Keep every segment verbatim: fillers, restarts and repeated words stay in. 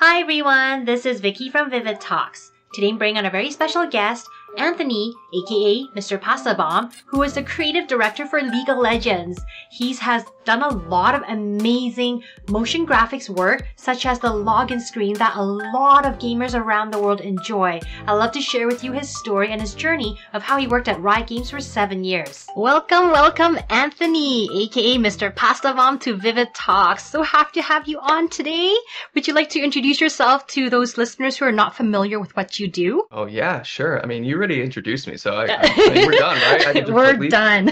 Hi everyone, this is Vicky from Vivid Talks. Today I'm bringing on a very special guest, Anthony, aka Mister Pasta Bomb, who is the creative director for League of Legends. He has done a lot of amazing motion graphics work, such as the login screen that a lot of gamers around the world enjoy. I'd love to share with you his story and his journey of how he worked at Riot Games for seven years. Welcome, welcome Anthony, aka Mister Pasta Bomb, to Vivid Talks. So happy to have you on today. Would you like to introduce yourself to those listeners who are not familiar with what you do? Oh yeah, sure. I mean, you already introduced me, so I, I, I mean, we're done, right? I can we're completely... done.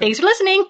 Thanks for listening.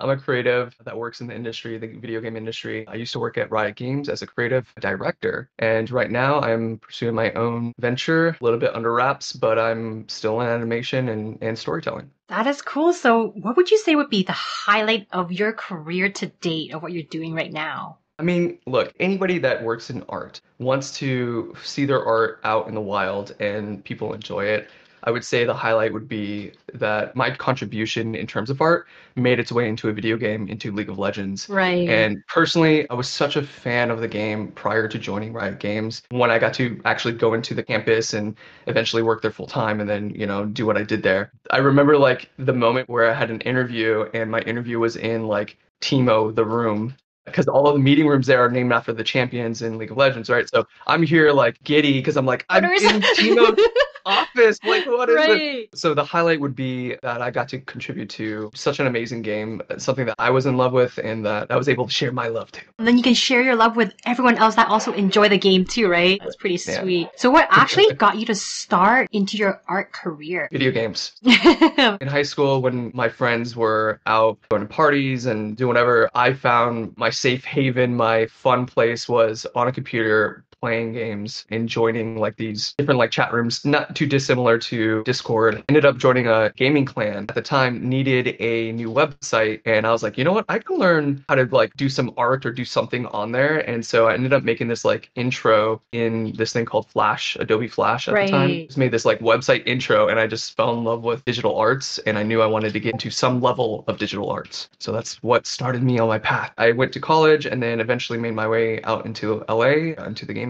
I'm a creative that works in the industry, the video game industry. I used to work at Riot Games as a creative director, and right now I'm pursuing my own venture, a little bit under wraps, but I'm still in animation and, and storytelling. That is cool. So what would you say would be the highlight of your career to date, of what you're doing right now? I mean, look, anybody that works in art wants to see their art out in the wild and people enjoy it. I would say the highlight would be that my contribution in terms of art made its way into a video game, into League of Legends. Right. And personally, I was such a fan of the game prior to joining Riot Games. When I got to actually go into the campus and eventually work there full time and then, you know, do what I did there. I remember like the moment where I had an interview and my interview was in like Teemo, the room. Because all of the meeting rooms there are named after the champions in League of Legends, right? So I'm here like giddy because I'm like, I'm in Teemo's office. Like, what is right. it? So the highlight would be that I got to contribute to such an amazing game, something that I was in love with and that I was able to share my love to. And then you can share your love with everyone else that also enjoy the game too, right? That's pretty sweet. Yeah. So what actually got you to start into your art career? Video games. In high school, when my friends were out going to parties and doing whatever, I found my safe haven, my fun place was on a computer playing games and joining like these different like chat rooms, not too dissimilar to Discord. Ended up joining a gaming clan at the time, needed a new website. And I was like, you know what? I can learn how to like do some art or do something on there. And so I ended up making this like intro in this thing called Flash, Adobe Flash at right. the time. Just made this like website intro and I just fell in love with digital arts. And I knew I wanted to get into some level of digital arts. So that's what started me on my path. I went to college and then eventually made my way out into L A, into the game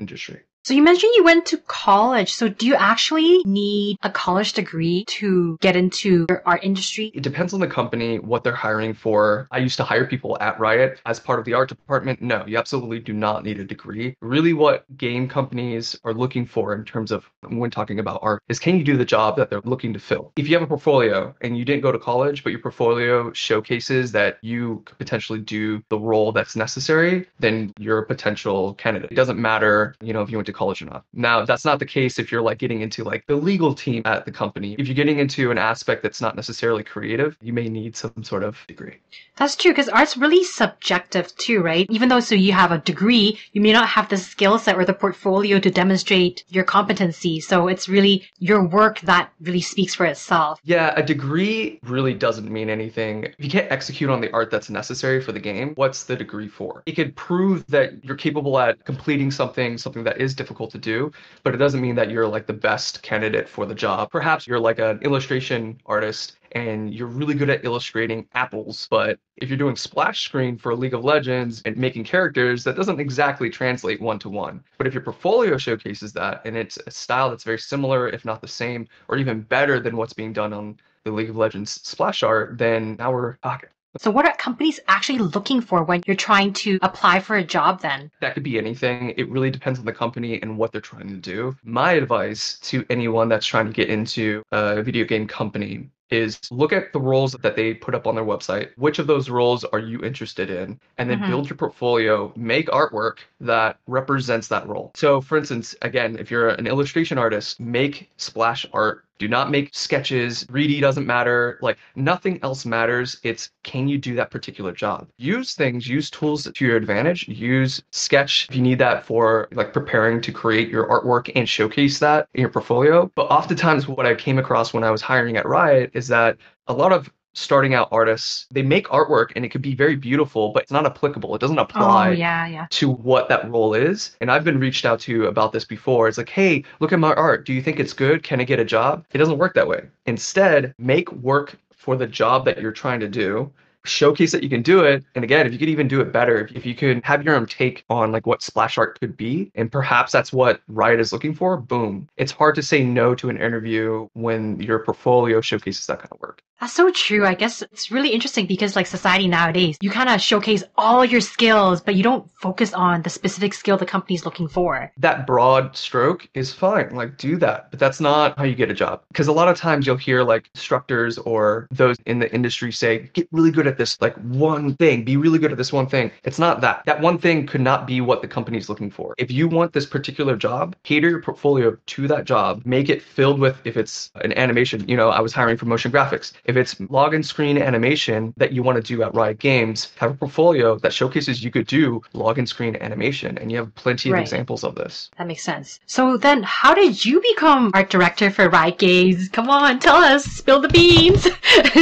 industry. So you mentioned you went to college. So do you actually need a college degree to get into your art industry? It depends on the company, what they're hiring for. I used to hire people at Riot as part of the art department. No, you absolutely do not need a degree. Really what game companies are looking for in terms of when talking about art is can you do the job that they're looking to fill? If you have a portfolio and you didn't go to college, but your portfolio showcases that you could potentially do the role that's necessary, then you're a potential candidate. It doesn't matter, you know, if you went to college or not. Now, that's not the case if you're like getting into like the legal team at the company. If you're getting into an aspect that's not necessarily creative, you may need some sort of degree. That's true, because art's really subjective too, right? Even though so you have a degree, you may not have the skill set or the portfolio to demonstrate your competency. So it's really your work that really speaks for itself. Yeah, a degree really doesn't mean anything. If you can't execute on the art that's necessary for the game, what's the degree for? It could prove that you're capable at completing something, something that is difficult. difficult to do, but it doesn't mean that you're like the best candidate for the job. Perhaps you're like an illustration artist and you're really good at illustrating apples, but if you're doing splash screen for League of Legends and making characters, that doesn't exactly translate one-to-one. But if your portfolio showcases that and it's a style that's very similar, if not the same, or even better than what's being done on the League of Legends splash art, then now we're talking. So what are companies actually looking for when you're trying to apply for a job then? That could be anything. It really depends on the company and what they're trying to do. My advice to anyone that's trying to get into a video game company is look at the roles that they put up on their website. Which of those roles are you interested in? And then mm-hmm. build your portfolio, make artwork that represents that role. So for instance, again, if you're an illustration artist, make splash art. Do not make sketches. three D doesn't matter. Like nothing else matters. It's can you do that particular job? Use things, use tools to your advantage. Use Sketch if you need that for like preparing to create your artwork and showcase that in your portfolio. But oftentimes what I came across when I was hiring at Riot is that a lot of starting out artists, they make artwork and it could be very beautiful, but it's not applicable. It doesn't apply oh, yeah, yeah. to what that role is. And I've been reached out to about this before. It's like, hey, look at my art. Do you think it's good? Can I get a job? It doesn't work that way. Instead, make work for the job that you're trying to do. showcase that you can do it. And again, if you could even do it better, if, if you could have your own take on like what splash art could be, and perhaps that's what Riot is looking for, boom. It's hard to say no to an interview when your portfolio showcases that kind of work. That's so true. I guess it's really interesting because like society nowadays, you kind of showcase all your skills, but you don't focus on the specific skill the company's looking for. That broad stroke is fine. Like do that, but that's not how you get a job. Because a lot of times you'll hear like instructors or those in the industry say, get really good at this like one thing, be really good at this one thing. It's not that. That one thing could not be what the company's looking for. If you want this particular job, cater your portfolio to that job, make it filled with, if it's an animation, you know, I was hiring for motion graphics. If it's login screen animation that you want to do at Riot Games, have a portfolio that showcases you could do login screen animation, and you have plenty of right. examples of this. That makes sense. So then how did you become art director for Riot Games? Come on, tell us, spill the beans.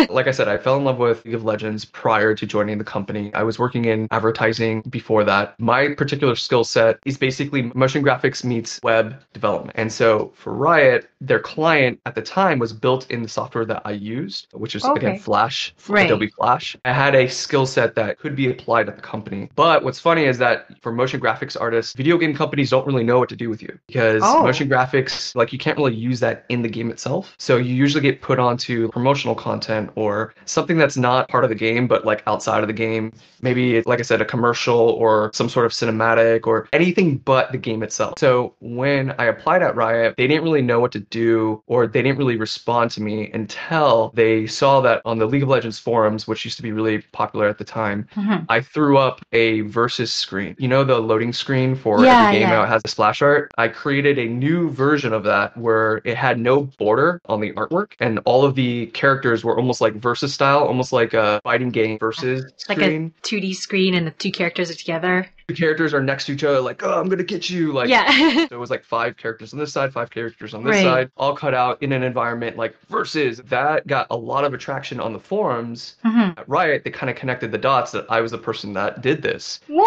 Like I said, I fell in love with League of Legends prior to joining the company. I was working in advertising before that. My particular skill set is basically motion graphics meets web development. And so for Riot, their client at the time was built in the software that I used, which is, okay. again, Flash, right. Adobe Flash. I had a skill set that could be applied at the company. But what's funny is that for motion graphics artists, video game companies don't really know what to do with you because oh. motion graphics, like you can't really use that in the game itself. So you usually get put onto promotional content or something that's not part of the game, but like outside of the game. Maybe, like I said, a commercial or some sort of cinematic or anything but the game itself. So when I applied at Riot, they didn't really know what to do, or they didn't really respond to me until they saw that on the League of Legends forums, which used to be really popular at the time, mm-hmm. I threw up a versus screen. You know, the loading screen for yeah, every game yeah. out has a splash art. I created a new version of that where it had no border on the artwork, and all of the characters were almost like versus style, almost like a fighting game versus like screen. Like a two D screen and the two characters are together. The characters are next to each other, like, oh, I'm going to get you. Like, yeah. There was like five characters on this side, five characters on this right. side, all cut out in an environment like versus. That got a lot of attraction on the forums. Mm-hmm. At Riot, they kind of connected the dots that I was the person that did this. Woo!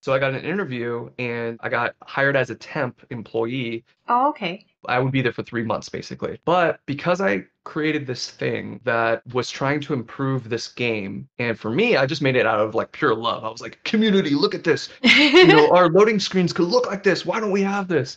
So I got an interview and I got hired as a temp employee. Oh, okay. I would be there for three months, basically. But because I created this thing that was trying to improve this game, and for me, I just made it out of like pure love. I was like, community, look at this. You know, our loading screens could look like this. Why don't we have this?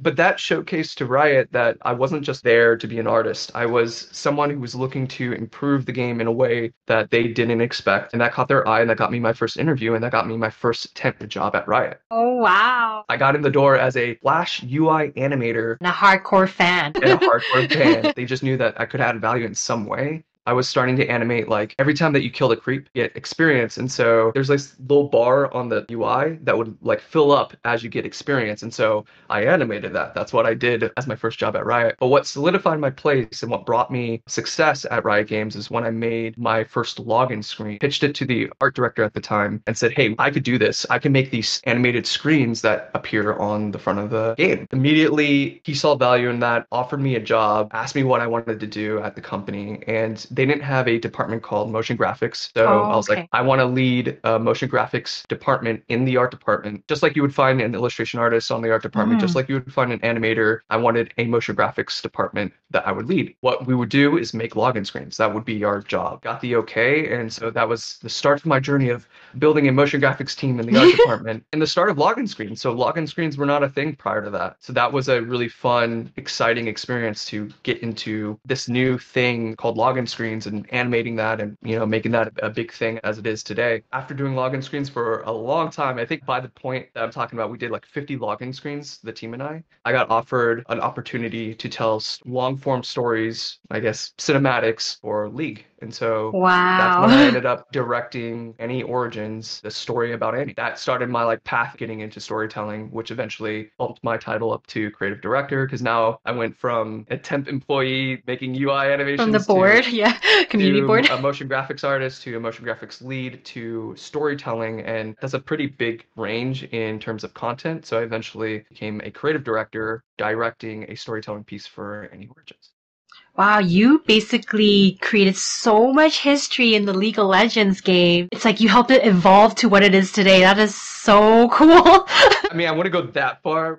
But that showcased to Riot that I wasn't just there to be an artist. I was someone who was looking to improve the game in a way that they didn't expect. And that caught their eye, and that got me my first interview, and that got me my first temp job at Riot. Oh, wow. I got in the door as a Flash U I animator. And a hardcore fan. And a hardcore fan. They just knew that I could add value in some way. I was starting to animate, like, every time that you killed a creep, you get experience. And so there's this little bar on the U I that would, like, fill up as you get experience. And so I animated that. That's what I did as my first job at Riot. But what solidified my place and what brought me success at Riot Games is when I made my first login screen, pitched it to the art director at the time and said, hey, I could do this. I can make these animated screens that appear on the front of the game. Immediately, he saw value in that, offered me a job, asked me what I wanted to do at the company, and they didn't have a department called motion graphics. So oh, I was okay. like, I want to lead a motion graphics department in the art department, just like you would find an illustration artist on the art department, mm. just like you would find an animator. I wanted a motion graphics department that I would lead. What we would do is make login screens. That would be our job. Got the okay. And so that was the start of my journey of building a motion graphics team in the art department and the start of login screens. So login screens were not a thing prior to that. So that was a really fun, exciting experience to get into this new thing called login screens. And animating that and, you know, making that a big thing as it is today. After doing login screens for a long time, I think by the point that I'm talking about, we did like fifty login screens, the team and I. I got offered an opportunity to tell long form stories, I guess, cinematics for League. And so wow. that's when I ended up directing Annie Origins, the story about Annie. That started my like path getting into storytelling, which eventually bumped my title up to creative director, because now I went from a temp employee making U I animations from the board, to, yeah, community to board, a motion graphics artist to a motion graphics lead to storytelling, and that's a pretty big range in terms of content. So I eventually became a creative director, directing a storytelling piece for Annie Origins. Wow, you basically created so much history in the League of Legends game. It's like you helped it evolve to what it is today. That is so cool. I mean, I wouldn't go that far.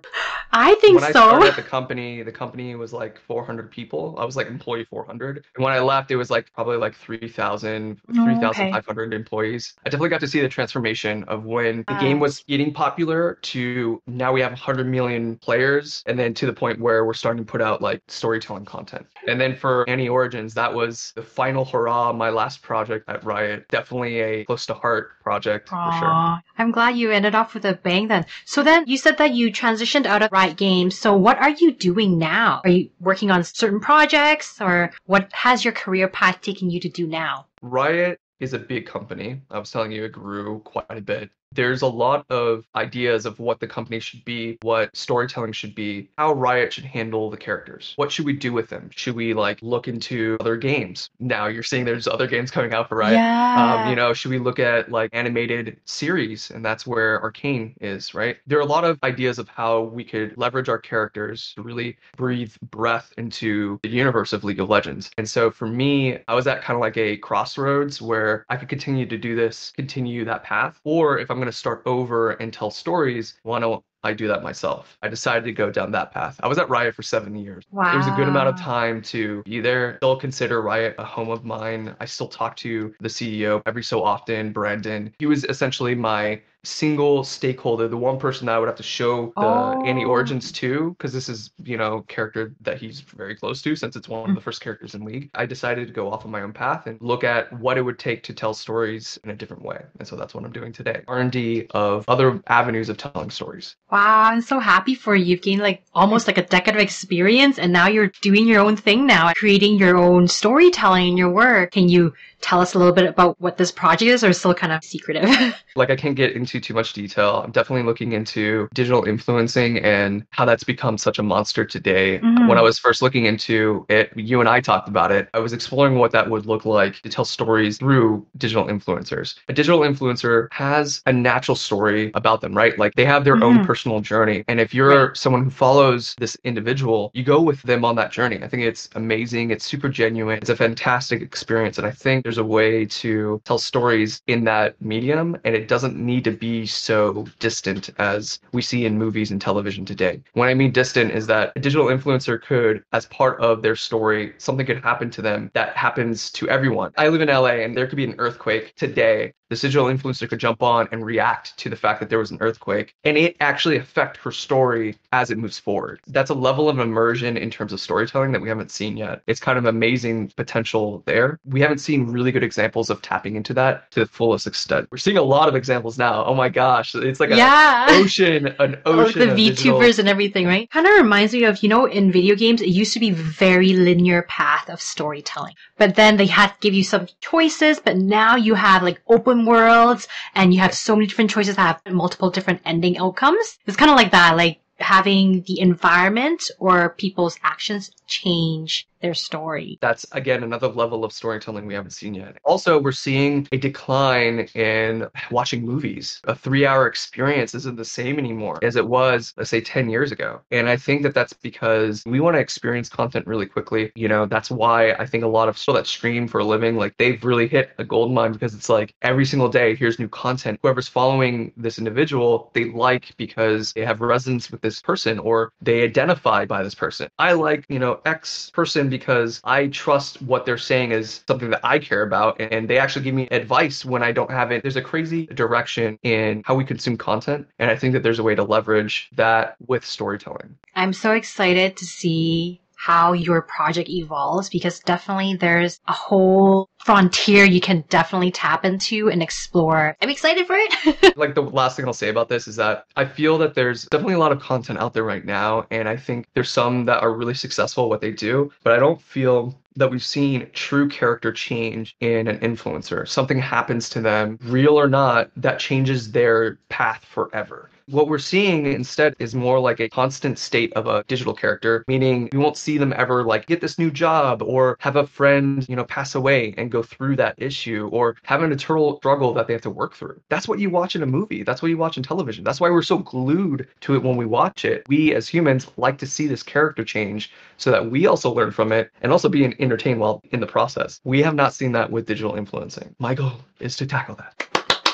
I think so. When I started at the company, the company was like four hundred people. I was like employee four hundred. And when I left, it was like probably like three thousand, oh, three thousand five hundred okay. employees. I definitely got to see the transformation of when the um, game was getting popular to now we have one hundred million players. And then to the point where we're starting to put out like storytelling content. And then for Annie Origins, that was the final hurrah, my last project at Riot. Definitely a close to heart project Aww. For sure. I'm glad you ended off with a bang then. So then you said that you transitioned out of Riot Games. So what are you doing now? Are you working on certain projects, or what has your career path taken you to do now? Riot is a big company. I was telling you it grew quite a bit. There's a lot of ideas of what the company should be, what storytelling should be, how Riot should handle the characters. What should we do with them? Should we like look into other games? Now you're seeing there's other games coming out for Riot. Yeah. Um, you know, should we look at like animated series? And that's where Arcane is, right? There are a lot of ideas of how we could leverage our characters to really breathe breath into the universe of League of Legends. And so for me, I was at kind of like a crossroads where I could continue to do this, continue that path, or if I'm I'm going to start over and tell stories. Why don't I do that myself? I decided to go down that path. I was at Riot for seven years. Wow. It was a good amount of time to be there. Still consider Riot a home of mine. I still talk to the C E O every so often, Brandon. He was essentially my single stakeholder, the one person that I would have to show the oh. Annie Origins to, because this is, you know, character that he's very close to since it's one mm-hmm. of the first characters in League. I decided to go off on my own path and look at what it would take to tell stories in a different way. And so that's what I'm doing today. R and D of other avenues of telling stories. Wow, I'm so happy for you. You've gained like almost like a decade of experience, and now you're doing your own thing now, creating your own storytelling in your work. Can you tell us a little bit about what this project is, or still kind of secretive? Like I can't get into too much detail. I'm definitely looking into digital influencing and how that's become such a monster today. Mm-hmm. When I was first looking into it, you and I talked about it. I was exploring what that would look like to tell stories through digital influencers. A digital influencer has a natural story about them, right? Like they have their mm-hmm. own personal journey. And if you're right. someone who follows this individual, you go with them on that journey. I think it's amazing. It's super genuine. It's a fantastic experience. And I think there's a way to tell stories in that medium, and it doesn't need to be so distant as we see in movies and television today. When I mean distant is that a digital influencer could, as part of their story, something could happen to them that happens to everyone. I live in L A and there could be an earthquake today. This digital influencer could jump on and react to the fact that there was an earthquake and it actually affect her story as it moves forward. That's a level of immersion in terms of storytelling that we haven't seen yet. It's kind of amazing potential there. We haven't seen really good examples of tapping into that to the fullest extent. We're seeing a lot of examples now. Oh my gosh. It's like yeah. an ocean, an ocean. Like the VTubers digital... and everything, right? Kind of reminds me of, you know, in video games, it used to be very linear path of storytelling. But then they had to give you some choices, but now you have like open worlds and you have so many different choices that have multiple different ending outcomes. It's kind of like that, like having the environment or people's actions change their story. That's, again, another level of storytelling we haven't seen yet. Also, we're seeing a decline in watching movies. A three-hour experience isn't the same anymore as it was, let's say, ten years ago. And I think that that's because we want to experience content really quickly. You know, that's why I think a lot of people that stream for a living, like, they've really hit a gold mine, because it's like every single day, here's new content. Whoever's following this individual, they like because they have resonance with this person or they identify by this person. I like, you know, X person because I trust what they're saying is something that I care about, and they actually give me advice when I don't have it. There's a crazy direction in how we consume content, and I think that there's a way to leverage that with storytelling. I'm so excited to see how your project evolves, because definitely there's a whole frontier you can definitely tap into and explore. I'm excited for it. Like the last thing I'll say about this is that I feel that there's definitely a lot of content out there right now. And I think there's some that are really successful at what they do, but I don't feel that we've seen true character change in an influencer. Something happens to them, real or not, that changes their path forever. What we're seeing instead is more like a constant state of a digital character, meaning we won't see them ever like get this new job or have a friend, you know, pass away and go through that issue or have an eternal struggle that they have to work through. That's what you watch in a movie. That's what you watch in television. That's why we're so glued to it when we watch it. We as humans like to see this character change so that we also learn from it and also be an entertained while in the process. We have not seen that with digital influencing. My goal is to tackle that.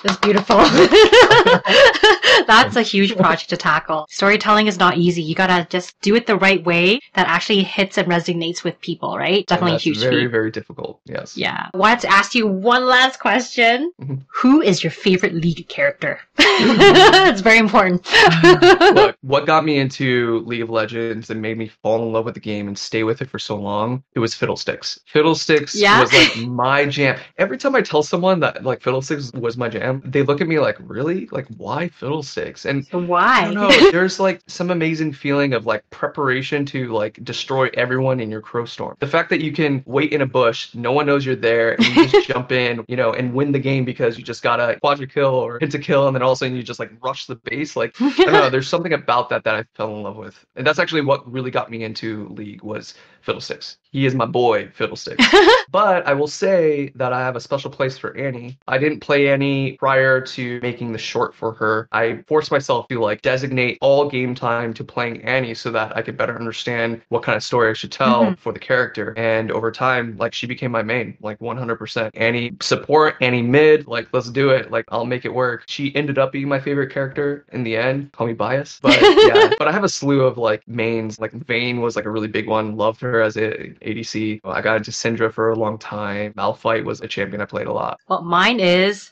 That's beautiful. That's a huge project to tackle. Storytelling is not easy. You gotta just do it the right way that actually hits and resonates with people, right? Definitely that's a huge very, feat. very difficult, yes. Yeah. I wanted to ask you one last question. Mm-hmm. Who is your favorite League character? It's very important. Look, what got me into League of Legends and made me fall in love with the game and stay with it for so long, it was Fiddlesticks. Fiddlesticks yeah. was like my jam. Every time I tell someone that like Fiddlesticks was my jam, they look at me like, really? Like, why Fiddlesticks? And why? I don't know. There's like some amazing feeling of like preparation to like destroy everyone in your crowstorm. The fact that you can wait in a bush, no one knows you're there, and you just jump in, you know, and win the game because you just got a quadra kill or penta kill, and then all of a sudden you just like rush the base. Like, I don't know, there's something about that that I fell in love with. And that's actually what really got me into League was Fiddlesticks. He is my boy, Fiddlesticks. But I will say that I have a special place for Annie. I didn't play Annie prior to making the short for her. I forced myself to like designate all game time to playing Annie so that I could better understand what kind of story I should tell mm-hmm. for the character. And over time, like she became my main, like one hundred percent. Annie support, Annie mid, like let's do it. Like I'll make it work. She ended up being my favorite character in the end. Call me biased, but yeah. But I have a slew of like mains. Like Vayne was like a really big one. Loved her as an A D C. I got into Syndra for a long time. Malphite was a champion I played a lot. Well, mine is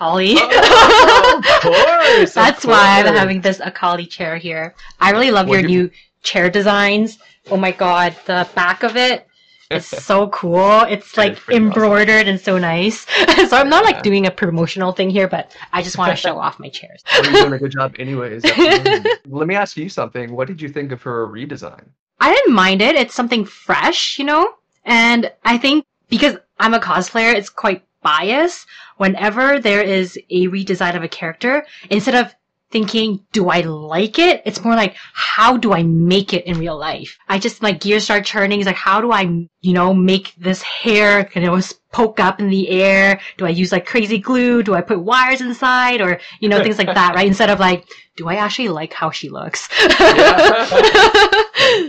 Akali. Oh, of course. That's of course. why I'm having this Akali chair here. I really love what your you... new chair designs. Oh my god, the back of it. It's so cool. It's like it's embroidered awesome. and so nice. So I'm not yeah. like doing a promotional thing here, but I just want to show off my chairs. You're doing a good job anyways. Let me ask you something. What did you think of her redesign? I didn't mind it. It's something fresh, you know? And I think because I'm a cosplayer, it's quite biased. Whenever there is a redesign of a character, instead of thinking, do I like it? It's more like, how do I make it in real life? I just, my gears start churning. It's like, how do I, you know, make this hair, you know, poke up in the air? Do I use like crazy glue? Do I put wires inside? Or, you know, things like that, right? Instead of like, do I actually like how she looks?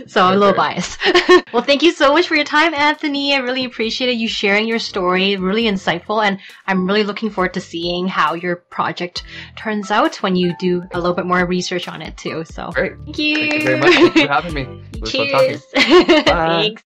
So I'm a little biased. Well, thank you so much for your time, Anthony. I really appreciated you sharing your story. Really insightful. And I'm really looking forward to seeing how your project turns out when you do a little bit more research on it too. So great. Thank you. Thank you very much. Thanks for having me. Cheers. It was fun talking. Bye. Thanks.